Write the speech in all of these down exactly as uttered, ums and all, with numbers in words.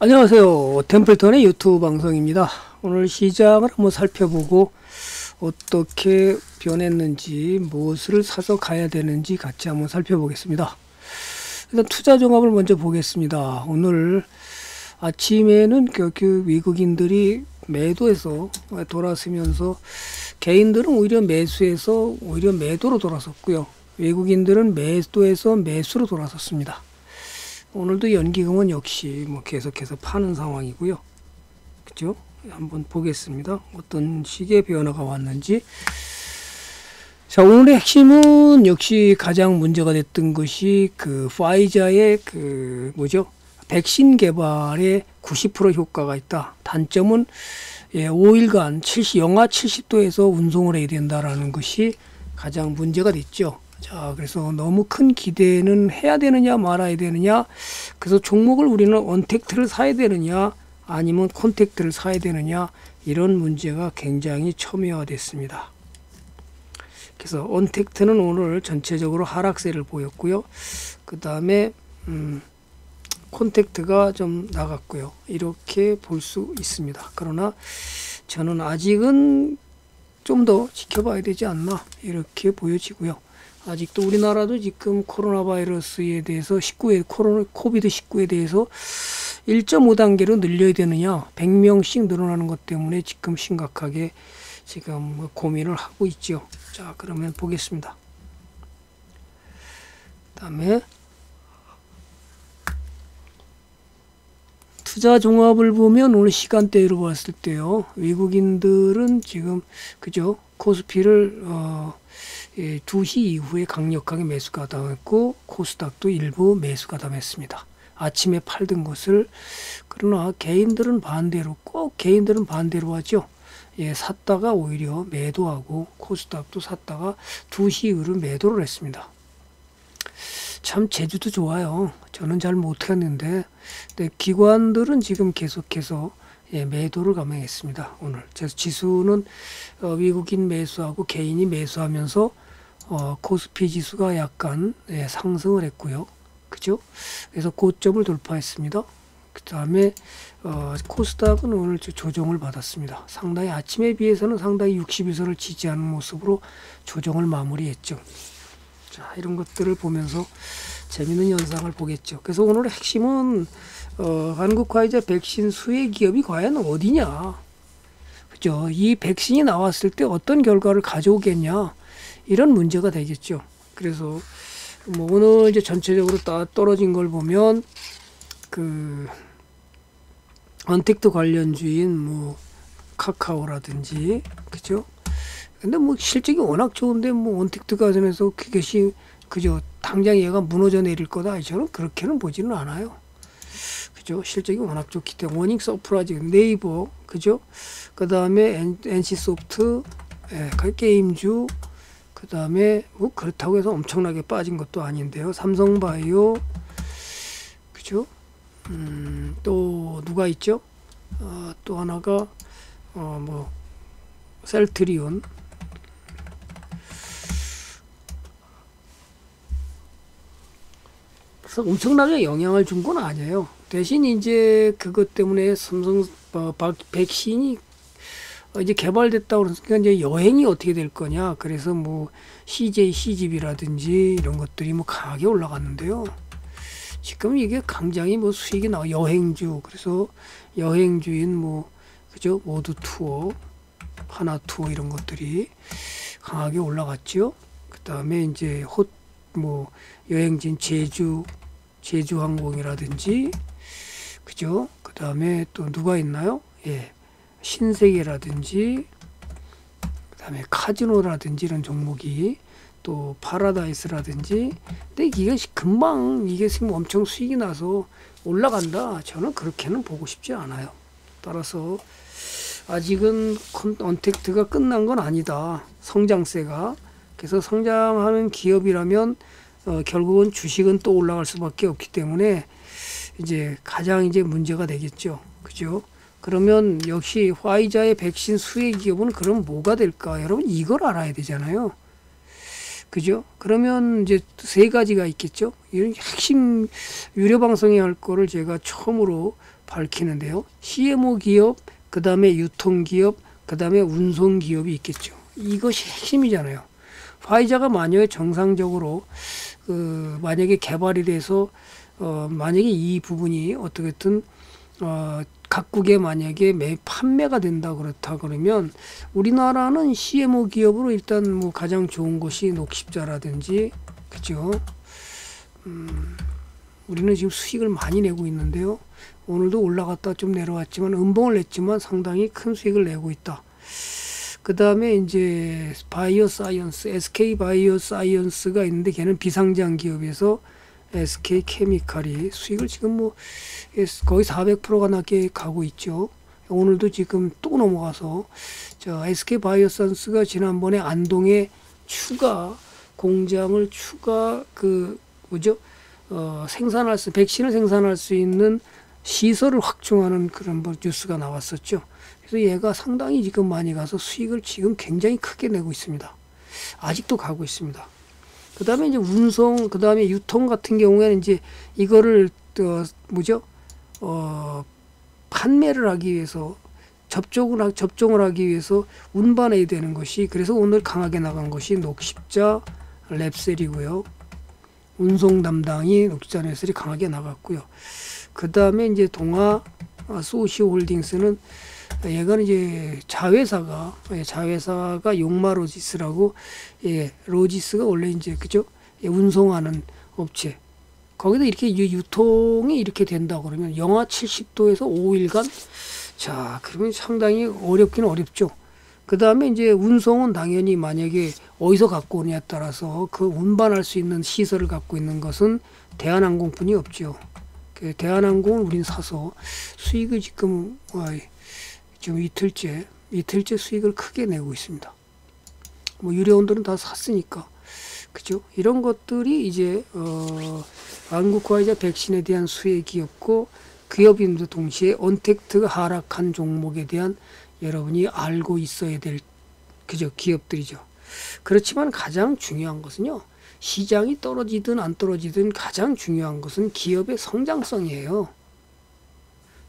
안녕하세요. 템플턴의 유튜브 방송입니다. 오늘 시장을 한번 살펴보고 어떻게 변했는지, 무엇을 사서 가야 되는지 같이 한번 살펴보겠습니다. 일단 투자 종합을 먼저 보겠습니다. 오늘 아침에는 결국 외국인들이 매도에서 돌아서면서 개인들은 오히려 매수에서 오히려 매도로 돌아섰고요. 외국인들은 매도에서 매수로 돌아섰습니다. 오늘도 연기금은 역시 뭐 계속해서 파는 상황이고요. 그죠? 한번 보겠습니다. 어떤 식의 변화가 왔는지. 자, 오늘의 핵심은 역시 가장 문제가 됐던 것이 그 화이자의 그 뭐죠? 백신 개발에 구십 퍼센트 효과가 있다. 단점은 예, 오 일간 영하 칠십 도에서 운송을 해야 된다라는 것이 가장 문제가 됐죠. 자, 그래서 너무 큰 기대는 해야 되느냐 말아야 되느냐, 그래서 종목을 우리는 언택트를 사야 되느냐 아니면 콘택트를 사야 되느냐, 이런 문제가 굉장히 첨예화됐습니다. 그래서 언택트는 오늘 전체적으로 하락세를 보였고요. 그 다음에 음, 콘택트가 좀 나갔고요. 이렇게 볼 수 있습니다. 그러나 저는 아직은 좀 더 지켜봐야 되지 않나 이렇게 보여지고요. 아직도 우리나라도 지금 코로나 바이러스에 대해서 십구에 코로나 코비드 십구에 대해서 일 점 오 단계로 늘려야 되느냐, 백 명씩 늘어나는 것 때문에 지금 심각하게 지금 고민을 하고 있죠. 자, 그러면 보겠습니다. 그다음에 투자 종합을 보면 오늘 시간대로 봤을 때요, 외국인들은 지금 그죠? 코스피를 어, 예, 두 시 이후에 강력하게 매수가 당했고, 코스닥도 일부 매수가 당했습니다. 아침에 팔던 것을. 그러나 개인들은 반대로, 꼭 개인들은 반대로 하죠. 예, 샀다가 오히려 매도하고, 코스닥도 샀다가 두 시 이후로 매도를 했습니다. 참 제주도 좋아요. 저는 잘 못했는데, 근데 기관들은 지금 계속해서 예, 매도를 감행했습니다. 오늘 그래서 지수는 어, 외국인 매수하고 개인이 매수하면서 어, 코스피 지수가 약간 예, 상승을 했고요. 그죠? 그래서 고점을 돌파했습니다. 그 다음에 어, 코스닥은 오늘 조정을 받았습니다. 상당히 아침에 비해서는 상당히 육십 일선을 지지하는 모습으로 조정을 마무리했죠. 자, 이런 것들을 보면서 재미있는 현상을 보겠죠. 그래서 오늘의 핵심은 어, 한국 화이자 백신 수혜 기업이 과연 어디냐, 그죠? 이 백신이 나왔을 때 어떤 결과를 가져오겠냐, 이런 문제가 되겠죠. 그래서 뭐 오늘 이제 전체적으로 다 떨어진 걸 보면 그 언택트 관련주인 뭐 카카오라든지, 그죠? 근데 뭐 실적이 워낙 좋은데 뭐 언택트가 되면서 그것이 그죠? 당장 얘가 무너져 내릴 거다, 저는 그렇게는 보지는 않아요. 그죠? 실적이 워낙 좋기 때문에. 워닝 서프라이즈, 네이버, 그죠? 그 다음에 엔시소프트, 예, 게임주, 그 다음에 뭐 그렇다고 해서 엄청나게 빠진 것도 아닌데요. 삼성바이오, 그죠? 음, 또 누가 있죠? 어, 또 하나가 어, 뭐 셀트리온, 엄청나게 영향을 준 건 아니에요. 대신 이제 그것 때문에 삼성 어, 바, 백신이 이제 개발됐다고 그러니까 이제 여행이 어떻게 될 거냐. 그래서 뭐 씨제이, 씨지비라든지 이런 것들이 뭐 강하게 올라갔는데요. 지금 이게 강장이 뭐 수익이 나 여행주, 그래서 여행주인 뭐 그죠? 모두 투어, 하나 투어 이런 것들이 강하게 올라갔죠. 그 다음에 이제 호 뭐 여행지인 제주, 제주항공이라든지, 그죠? 그 다음에 또 누가 있나요? 예, 신세계라든지, 그 다음에 카지노라든지 이런 종목이, 또 파라다이스라든지. 근데 이게 금방 이게 지금 엄청 수익이 나서 올라간다, 저는 그렇게는 보고 싶지 않아요. 따라서 아직은 언택트가 끝난 건 아니다, 성장세가. 그래서 성장하는 기업이라면 어, 결국은 주식은 또 올라갈 수밖에 없기 때문에 이제 가장 이제 문제가 되겠죠. 그죠? 그러면 역시 화이자의 백신 수혜 기업은 그럼 뭐가 될까? 여러분, 이걸 알아야 되잖아요. 그죠? 그러면 이제 세 가지가 있겠죠. 이런 핵심 유료 방송에 할 거를 제가 처음으로 밝히는데요. 씨엠오 기업, 그 다음에 유통 기업, 그 다음에 운송 기업이 있겠죠. 이것이 핵심이잖아요. 화이자가 만약에 정상적으로 그 만약에 개발이 돼서 어 만약에 이 부분이 어떻게든 어 각국에 만약에 매 판매가 된다 그렇다 그러면 우리나라는 씨엠오 기업으로 일단 뭐 가장 좋은 것이 녹십자라든지, 그죠? 음, 우리는 지금 수익을 많이 내고 있는데요. 오늘도 올라갔다 좀 내려왔지만 음봉을 냈지만 상당히 큰 수익을 내고 있다. 그 다음에 이제 바이오 사이언스, 에스케이 바이오 사이언스가 있는데 걔는 비상장 기업에서 에스케이 케미칼이 수익을 지금 뭐 거의 사백 퍼센트가 낮게 가고 있죠. 오늘도 지금 또 넘어가서 저 에스케이 바이오 사이언스가 지난번에 안동에 추가 공장을 추가 그 뭐죠? 어, 생산할 수, 백신을 생산할 수 있는 시설을 확충하는 그런 뉴스가 나왔었죠. 그래서 얘가 상당히 지금 많이 가서 수익을 지금 굉장히 크게 내고 있습니다. 아직도 가고 있습니다. 그 다음에 이제 운송, 그 다음에 유통 같은 경우에는 이제 이거를, 어, 뭐죠? 어, 판매를 하기 위해서 접종을, 접종을 하기 위해서 운반해야 되는 것이, 그래서 오늘 강하게 나간 것이 녹십자 랩셀이고요. 운송 담당이 녹십자 랩셀이 강하게 나갔고요. 그 다음에 이제 동아 소시오 홀딩스는 얘가 이제 자회사가, 자회사가 용마로지스라고, 예, 로지스가 원래 이제, 그죠? 예, 운송하는 업체. 거기다 이렇게 유통이 이렇게 된다 그러면 영하 칠십 도에서 오 일간? 자, 그러면 상당히 어렵긴 어렵죠. 그 다음에 이제 운송은 당연히 만약에 어디서 갖고 오느냐에 따라서 그 운반할 수 있는 시설을 갖고 있는 것은 대한항공뿐이 없죠. 그 대한항공은 우린 사서 수익을 지금, 어이, 지금 이틀째, 이틀째 수익을 크게 내고 있습니다. 뭐, 유료원들은 다 샀으니까. 그죠? 이런 것들이 이제, 어, 한국 화이자 백신에 대한 수혜기였고, 기업임도 동시에 언택트가 하락한 종목에 대한 여러분이 알고 있어야 될, 그죠? 기업들이죠. 그렇지만 가장 중요한 것은요, 시장이 떨어지든 안 떨어지든 가장 중요한 것은 기업의 성장성이에요.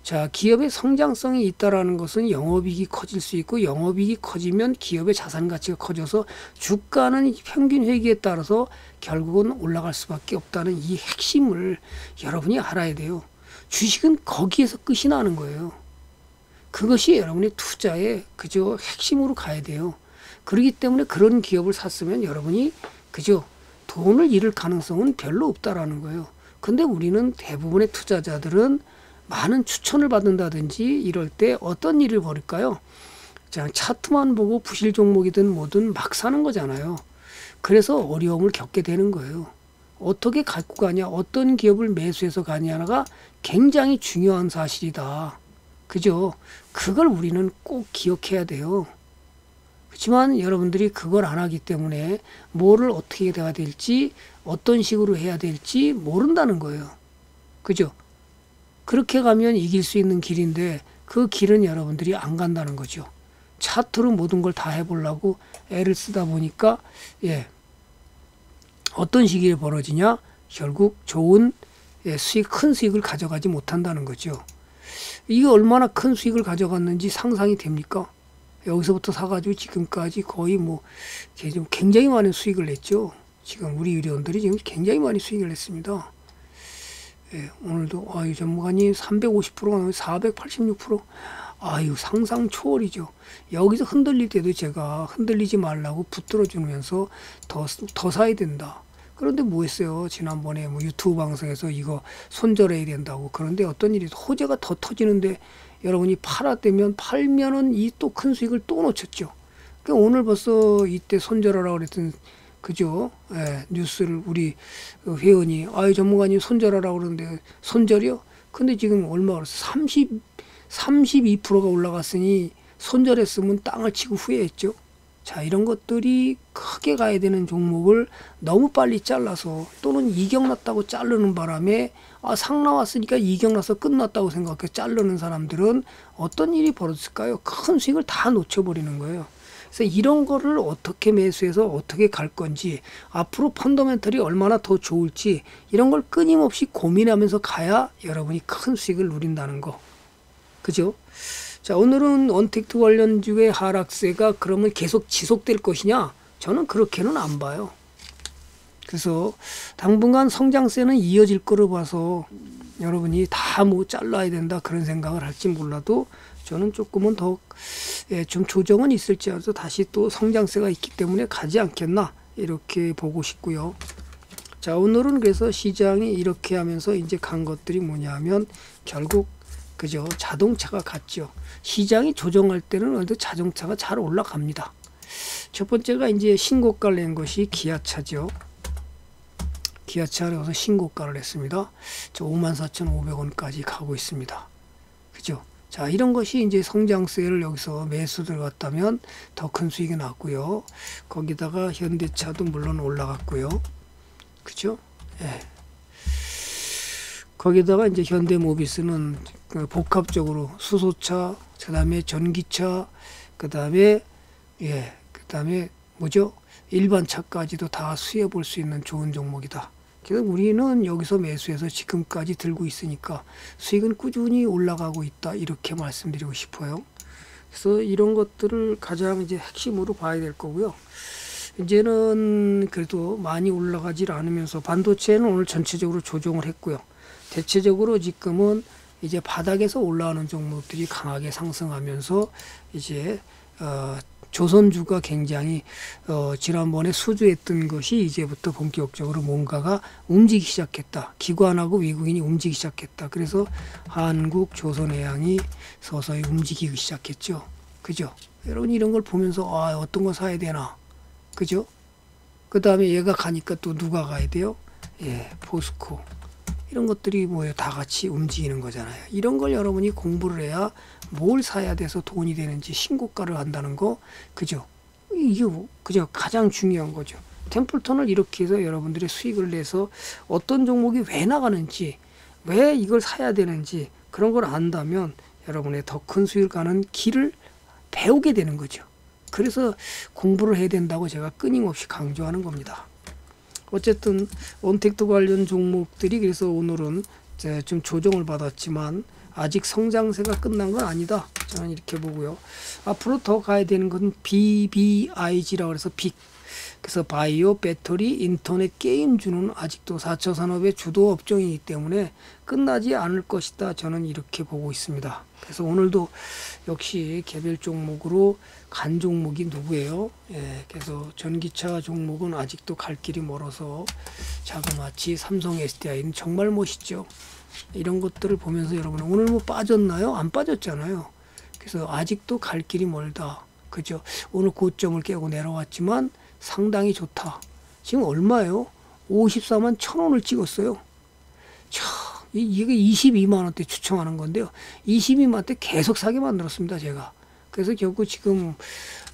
자, 기업의 성장성이 있다라는 것은 영업이익이 커질 수 있고, 영업이익이 커지면 기업의 자산가치가 커져서 주가는 평균 회귀에 따라서 결국은 올라갈 수밖에 없다는 이 핵심을 여러분이 알아야 돼요. 주식은 거기에서 끝이 나는 거예요. 그것이 여러분의 투자의 그저 핵심으로 가야 돼요. 그렇기 때문에 그런 기업을 샀으면 여러분이 그저 돈을 잃을 가능성은 별로 없다라는 거예요. 근데 우리는 대부분의 투자자들은 많은 추천을 받는다든지 이럴 때 어떤 일을 벌일까요? 그냥 차트만 보고 부실 종목이든 뭐든 막 사는 거잖아요. 그래서 어려움을 겪게 되는 거예요. 어떻게 갖고 가냐, 어떤 기업을 매수해서 가냐가 굉장히 중요한 사실이다. 그죠? 그걸 우리는 꼭 기억해야 돼요. 그렇지만 여러분들이 그걸 안 하기 때문에 뭐를 어떻게 해야 될지, 어떤 식으로 해야 될지 모른다는 거예요. 그죠? 그렇게 가면 이길 수 있는 길인데 그 길은 여러분들이 안 간다는 거죠. 차트로 모든 걸 다 해보려고 애를 쓰다 보니까, 예, 어떤 시기에 벌어지냐? 결국 좋은, 예, 수익, 큰 수익을 가져가지 못한다는 거죠. 이게 얼마나 큰 수익을 가져갔는지 상상이 됩니까? 여기서부터 사가지고 지금까지 거의 뭐 굉장히 많은 수익을 냈죠. 지금 우리 유료원들이 지금 굉장히 많이 수익을 냈습니다. 예, 오늘도, 아유, 전문가님, 삼백오십 퍼센트가 나오면 사백팔십육 퍼센트. 아유, 상상 초월이죠. 여기서 흔들릴 때도 제가 흔들리지 말라고 붙들어 주면서 더, 더 사야 된다. 그런데 뭐 했어요? 지난번에 뭐 유튜브 방송에서 이거 손절해야 된다고. 그런데 어떤 일이, 호재가 더 터지는데 여러분이 팔아대면, 팔면은 이 또 큰 수익을 또 놓쳤죠. 그러니까 오늘 벌써 이때 손절하라고 그랬던, 그죠? 예, 뉴스를 우리 회원이, 아유, 전문가님 손절하라고 그러는데, 손절이요? 근데 지금 얼마 그랬어? 삼십, 삼십이 퍼센트가 올라갔으니, 손절했으면 땅을 치고 후회했죠? 자, 이런 것들이 크게 가야 되는 종목을 너무 빨리 잘라서, 또는 이격났다고 자르는 바람에, 아, 상 나왔으니까 이격나서 끝났다고 생각해 자르는 사람들은 어떤 일이 벌어졌을까요? 큰 수익을 다 놓쳐버리는 거예요. 그래서 이런 거를 어떻게 매수해서 어떻게 갈 건지, 앞으로 펀더멘털이 얼마나 더 좋을지, 이런 걸 끊임없이 고민하면서 가야 여러분이 큰 수익을 누린다는 거, 그죠? 자, 오늘은 언택트 관련주의 하락세가 그러면 계속 지속될 것이냐? 저는 그렇게는 안 봐요. 그래서 당분간 성장세는 이어질 거로 봐서 여러분이 다 뭐 잘라야 된다 그런 생각을 할지 몰라도, 저는 조금은 더 좀 조정은 있을지라도 다시 또 성장세가 있기 때문에 가지 않겠나 이렇게 보고 싶고요. 자, 오늘은 그래서 시장이 이렇게 하면서 이제 간 것들이 뭐냐면 결국 그죠, 자동차가 갔죠. 시장이 조정할 때는 그래도 자동차가 잘 올라갑니다. 첫 번째가 이제 신고가를 낸 것이 기아차죠. 기아차를 와서 신고가를 냈습니다. 저 오만 사천오백 원까지 가고 있습니다. 그죠? 자, 이런 것이 이제 성장세를 여기서 매수 들어갔다면 더 큰 수익이 났고요. 거기다가 현대차도 물론 올라갔고요. 그죠? 예. 거기다가 이제 현대모비스는 복합적으로 수소차, 그 다음에 전기차, 그 다음에 예, 그 다음에 뭐죠? 일반차까지도 다 수혜볼 수 있는 좋은 종목이다. 그래서 우리는 여기서 매수해서 지금까지 들고 있으니까 수익은 꾸준히 올라가고 있다, 이렇게 말씀드리고 싶어요. 그래서 이런 것들을 가장 이제 핵심으로 봐야 될 거고요. 이제는 그래도 많이 올라가질 않으면서 반도체는 오늘 전체적으로 조정을 했고요. 대체적으로 지금은 이제 바닥에서 올라오는 종목들이 강하게 상승하면서 이제 어, 조선주가 굉장히 어, 지난번에 수주했던 것이 이제부터 본격적으로 뭔가가 움직이기 시작했다. 기관하고 외국인이 움직이기 시작했다. 그래서 한국, 조선해양이 서서히 움직이기 시작했죠. 그죠? 여러분 이런 걸 보면서 아, 어떤 거 사야 되나? 그죠? 그 다음에 얘가 가니까 또 누가 가야 돼요? 예, 포스코. 이런 것들이 뭐예요? 다 같이 움직이는 거잖아요. 이런 걸 여러분이 공부를 해야 뭘 사야 돼서 돈이 되는지 신고가를 한다는 거, 그죠? 이게 그죠? 가장 중요한 거죠. 템플턴을 이렇게 해서 여러분들의 수익을 내서 어떤 종목이 왜 나가는지, 왜 이걸 사야 되는지 그런 걸 안다면 여러분의 더 큰 수익을 가는 길을 배우게 되는 거죠. 그래서 공부를 해야 된다고 제가 끊임없이 강조하는 겁니다. 어쨌든 언택트 관련 종목들이 그래서 오늘은 이제 좀 조정을 받았지만 아직 성장세가 끝난 건 아니다, 저는 이렇게 보고요. 앞으로 더 가야 되는 건 비비아이지라고 해서 빅, 그래서 바이오, 배터리, 인터넷, 게임주는 아직도 사 차 산업의 주도 업종이기 때문에 끝나지 않을 것이다, 저는 이렇게 보고 있습니다. 그래서 오늘도 역시 개별 종목으로 간 종목이 누구예요? 예, 그래서 전기차 종목은 아직도 갈 길이 멀어서 자그마치 삼성에스디아이는 정말 멋있죠. 이런 것들을 보면서 여러분 오늘 뭐 빠졌나요? 안 빠졌잖아요. 그래서 아직도 갈 길이 멀다. 그죠? 오늘 고점을 깨고 내려왔지만 상당히 좋다. 지금 얼마예요? 오십사만 천 원을 찍었어요. 참, 이게 이십이만 원대 추천하는 건데요. 이십이만 원대 계속 사게 만들었습니다, 제가. 그래서 결국 지금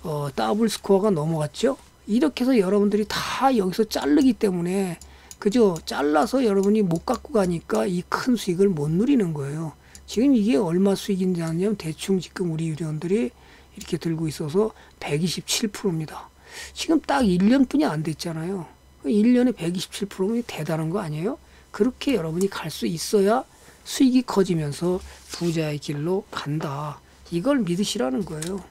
어, 더블 스코어가 넘어갔죠. 이렇게 해서 여러분들이 다 여기서 자르기 때문에, 그죠? 잘라서 여러분이 못 갖고 가니까 이 큰 수익을 못 누리는 거예요. 지금 이게 얼마 수익인지 아냐면 대충 지금 우리 유료원들이 이렇게 들고 있어서 백이십칠 퍼센트입니다. 지금 딱 일 년뿐이 안 됐잖아요. 일 년에 백이십칠 퍼센트면 대단한 거 아니에요? 그렇게 여러분이 갈 수 있어야 수익이 커지면서 부자의 길로 간다, 이걸 믿으시라는 거예요.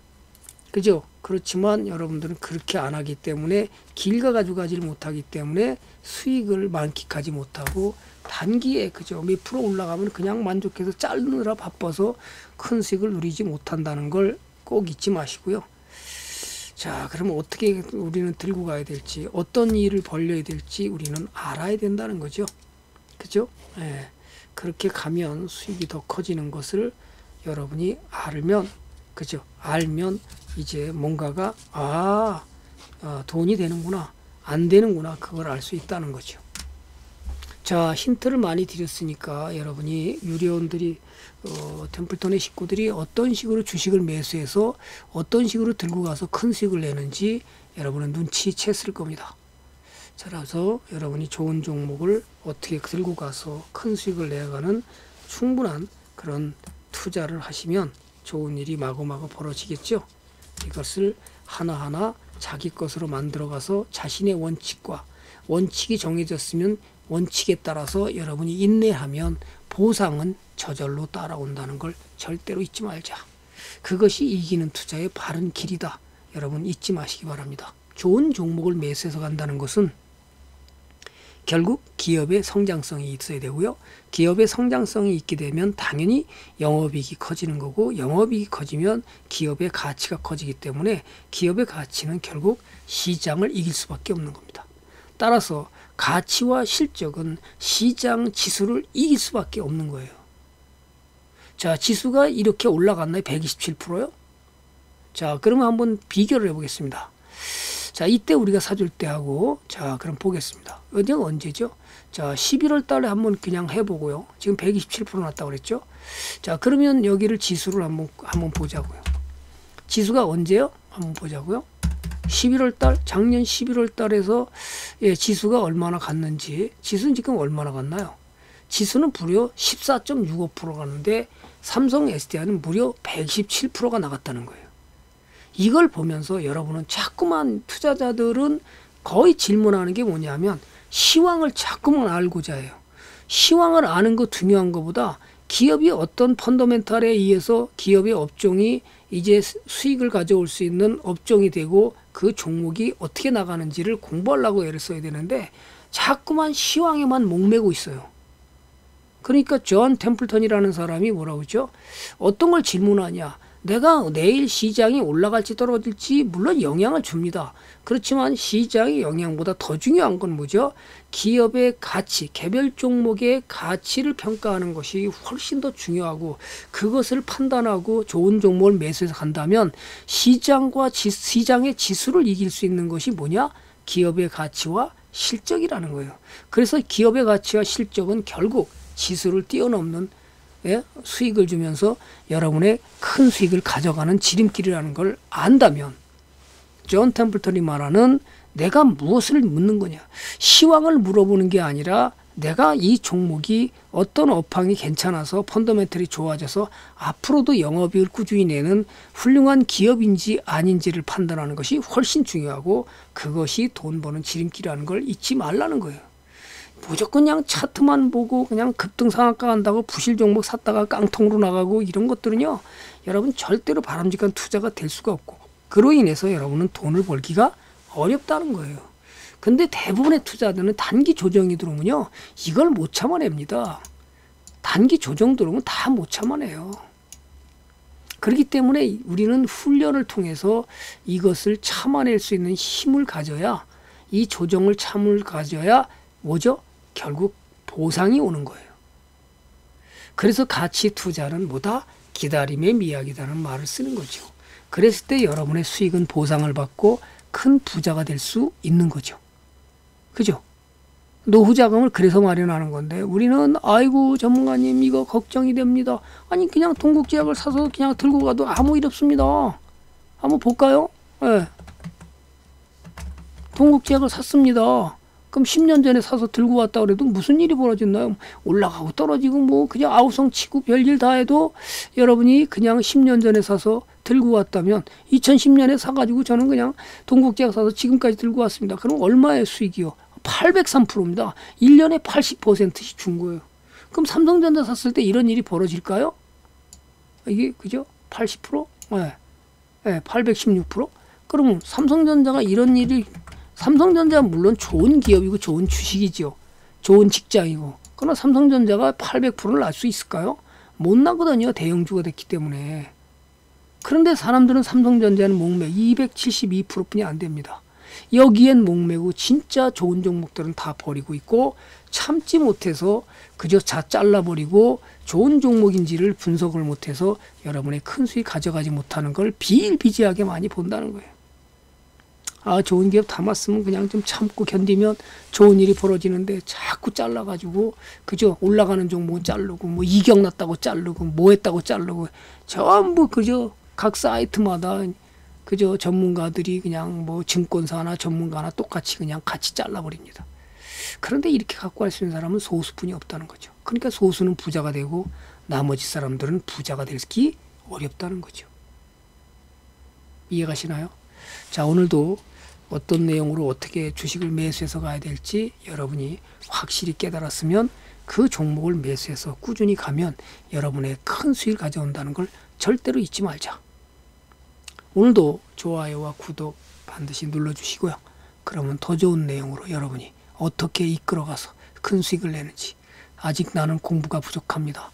그죠? 그렇지만 여러분들은 그렇게 안 하기 때문에, 길가 가지고 가지 못하기 때문에 수익을 만끽하지 못하고 단기에 그죠, 몇 프로 올라가면 그냥 만족해서 자르느라 바빠서 큰 수익을 누리지 못한다는 걸 꼭 잊지 마시고요. 자, 그러면 어떻게 우리는 들고 가야 될지, 어떤 일을 벌려야 될지 우리는 알아야 된다는 거죠. 그죠? 예. 그렇게 가면 수익이 더 커지는 것을 여러분이 알면, 그죠? 알면 이제 뭔가가 아, 아 돈이 되는구나, 안 되는구나, 그걸 알 수 있다는 거죠. 자, 힌트를 많이 드렸으니까 여러분이 유료원들이 어, 템플턴의 식구들이 어떤 식으로 주식을 매수해서 어떤 식으로 들고 가서 큰 수익을 내는지 여러분은 눈치챘을 겁니다. 자, 그래서 여러분이 좋은 종목을 어떻게 들고 가서 큰 수익을 내가는 충분한 그런 투자를 하시면 좋은 일이 마구마구 벌어지겠죠. 이것을 하나하나 자기 것으로 만들어가서 자신의 원칙과 원칙이 정해졌으면 원칙에 따라서 여러분이 인내하면 보상은 저절로 따라온다는 걸 절대로 잊지 말자. 그것이 이기는 투자의 바른 길이다. 여러분 잊지 마시기 바랍니다. 좋은 종목을 매수해서 간다는 것은 결국 기업의 성장성이 있어야 되고요. 기업의 성장성이 있게 되면 당연히 영업이익이 커지는 거고, 영업이익이 커지면 기업의 가치가 커지기 때문에 기업의 가치는 결국 시장을 이길 수밖에 없는 겁니다. 따라서 가치와 실적은 시장 지수를 이길 수밖에 없는 거예요. 자, 지수가 이렇게 올라갔나요? 백이십칠 퍼센트요? 자, 그러면 한번 비교를 해보겠습니다. 자, 이때 우리가 사줄 때 하고, 자, 그럼 보겠습니다. 언제가 언제죠? 자, 십일월 달에 한번 그냥 해보고요. 지금 백이십칠 퍼센트 났다고 그랬죠? 자, 그러면 여기를 지수를 한번, 한번 보자고요. 지수가 언제요? 한번 보자고요. 십일월 달, 작년 십일월 달에서 예, 지수가 얼마나 갔는지, 지수는 지금 얼마나 갔나요? 지수는 무려 십사 점 육오 퍼센트 갔는데, 삼성에스디아이는 무려 백십칠 퍼센트가 나갔다는 거예요. 이걸 보면서 여러분은 자꾸만 투자자들은 거의 질문하는 게 뭐냐면 시황을 자꾸만 알고자 해요. 시황을 아는 거 중요한 것보다 기업이 어떤 펀더멘탈에 의해서 기업의 업종이 이제 수익을 가져올 수 있는 업종이 되고 그 종목이 어떻게 나가는지를 공부하려고 애를 써야 되는데 자꾸만 시황에만 목매고 있어요. 그러니까 존 템플턴이라는 사람이 뭐라고 그러죠? 어떤 걸 질문하냐. 내가 내일 시장이 올라갈지 떨어질지 물론 영향을 줍니다. 그렇지만 시장의 영향보다 더 중요한 건 뭐죠? 기업의 가치, 개별 종목의 가치를 평가하는 것이 훨씬 더 중요하고 그것을 판단하고 좋은 종목을 매수해서 간다면 시장과 지, 시장의 지수를 이길 수 있는 것이 뭐냐? 기업의 가치와 실적이라는 거예요. 그래서 기업의 가치와 실적은 결국 지수를 뛰어넘는 예? 수익을 주면서 여러분의 큰 수익을 가져가는 지름길이라는 걸 안다면 존 템플턴이 말하는 내가 무엇을 묻는 거냐, 시황을 물어보는 게 아니라 내가 이 종목이 어떤 업황이 괜찮아서 펀더멘털이 좋아져서 앞으로도 영업이익을 꾸준히 내는 훌륭한 기업인지 아닌지를 판단하는 것이 훨씬 중요하고 그것이 돈 버는 지름길이라는 걸 잊지 말라는 거예요. 무조건 그냥 차트만 보고 그냥 급등상한가 한다고 부실 종목 샀다가 깡통으로 나가고 이런 것들은요. 여러분 절대로 바람직한 투자가 될 수가 없고 그로 인해서 여러분은 돈을 벌기가 어렵다는 거예요. 근데 대부분의 투자들은 단기 조정이 들어오면요. 이걸 못 참아냅니다. 단기 조정 들어오면 다 못 참아내요. 그렇기 때문에 우리는 훈련을 통해서 이것을 참아낼 수 있는 힘을 가져야 이 조정을 참을 가져야 뭐죠? 결국 보상이 오는 거예요. 그래서 가치 투자는 뭐다? 기다림의 미학이라는 말을 쓰는 거죠. 그랬을 때 여러분의 수익은 보상을 받고 큰 부자가 될 수 있는 거죠. 그죠? 노후 자금을 그래서 마련하는 건데 우리는 아이고 전문가님 이거 걱정이 됩니다. 아니 그냥 동국제약을 사서 그냥 들고 가도 아무 일 없습니다. 한번 볼까요? 네. 동국제약을 샀습니다. 그럼 십 년 전에 사서 들고 왔다 그래도 무슨 일이 벌어졌나요? 올라가고 떨어지고 뭐 그냥 아우성 치고 별일 다 해도 여러분이 그냥 십 년 전에 사서 들고 왔다면 이천십 년에 사가지고 저는 그냥 동국제약 사서 지금까지 들고 왔습니다. 그럼 얼마의 수익이요? 팔백삼 퍼센트입니다. 일 년에 팔십 퍼센트씩 준 거예요. 그럼 삼성전자 샀을 때 이런 일이 벌어질까요? 이게 그죠? 팔십 퍼센트? 네. 네, 팔백십육 퍼센트? 그럼 삼성전자가 이런 일이 삼성전자는 물론 좋은 기업이고 좋은 주식이죠. 좋은 직장이고. 그러나 삼성전자가 팔백 퍼센트를 날 수 있을까요? 못 나거든요. 대형주가 됐기 때문에. 그런데 사람들은 삼성전자는 목매 이백칠십이 퍼센트뿐이 안 됩니다. 여기엔 목매고 진짜 좋은 종목들은 다 버리고 있고 참지 못해서 그저 다 잘라버리고 좋은 종목인지를 분석을 못해서 여러분의 큰 수익 가져가지 못하는 걸 비일비재하게 많이 본다는 거예요. 아, 좋은 기업 담았으면 그냥 좀 참고 견디면 좋은 일이 벌어지는데 자꾸 잘라가지고, 그죠? 올라가는 종목은 자르고, 뭐 이격났다고 자르고, 뭐 했다고 자르고, 전부 그죠? 각 사이트마다, 그죠? 전문가들이 그냥 뭐 증권사나 전문가나 똑같이 그냥 같이 잘라버립니다. 그런데 이렇게 갖고 갈 수 있는 사람은 소수뿐이 없다는 거죠. 그러니까 소수는 부자가 되고, 나머지 사람들은 부자가 되기 어렵다는 거죠. 이해가시나요? 자, 오늘도 어떤 내용으로 어떻게 주식을 매수해서 가야 될지 여러분이 확실히 깨달았으면 그 종목을 매수해서 꾸준히 가면 여러분의 큰 수익을 가져온다는 걸 절대로 잊지 말자. 오늘도 좋아요와 구독 반드시 눌러주시고요. 그러면 더 좋은 내용으로 여러분이 어떻게 이끌어가서 큰 수익을 내는지, 아직 나는 공부가 부족합니다,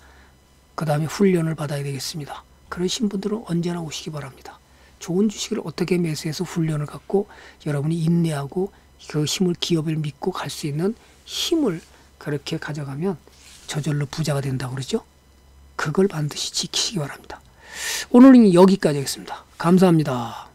그 다음에 훈련을 받아야 되겠습니다, 그러신 분들은 언제나 오시기 바랍니다. 좋은 주식을 어떻게 매수해서 훈련을 갖고 여러분이 인내하고 그 힘을, 기업을 믿고 갈 수 있는 힘을 그렇게 가져가면 저절로 부자가 된다고 그러죠. 그걸 반드시 지키시기 바랍니다. 오늘은 여기까지 하겠습니다. 감사합니다.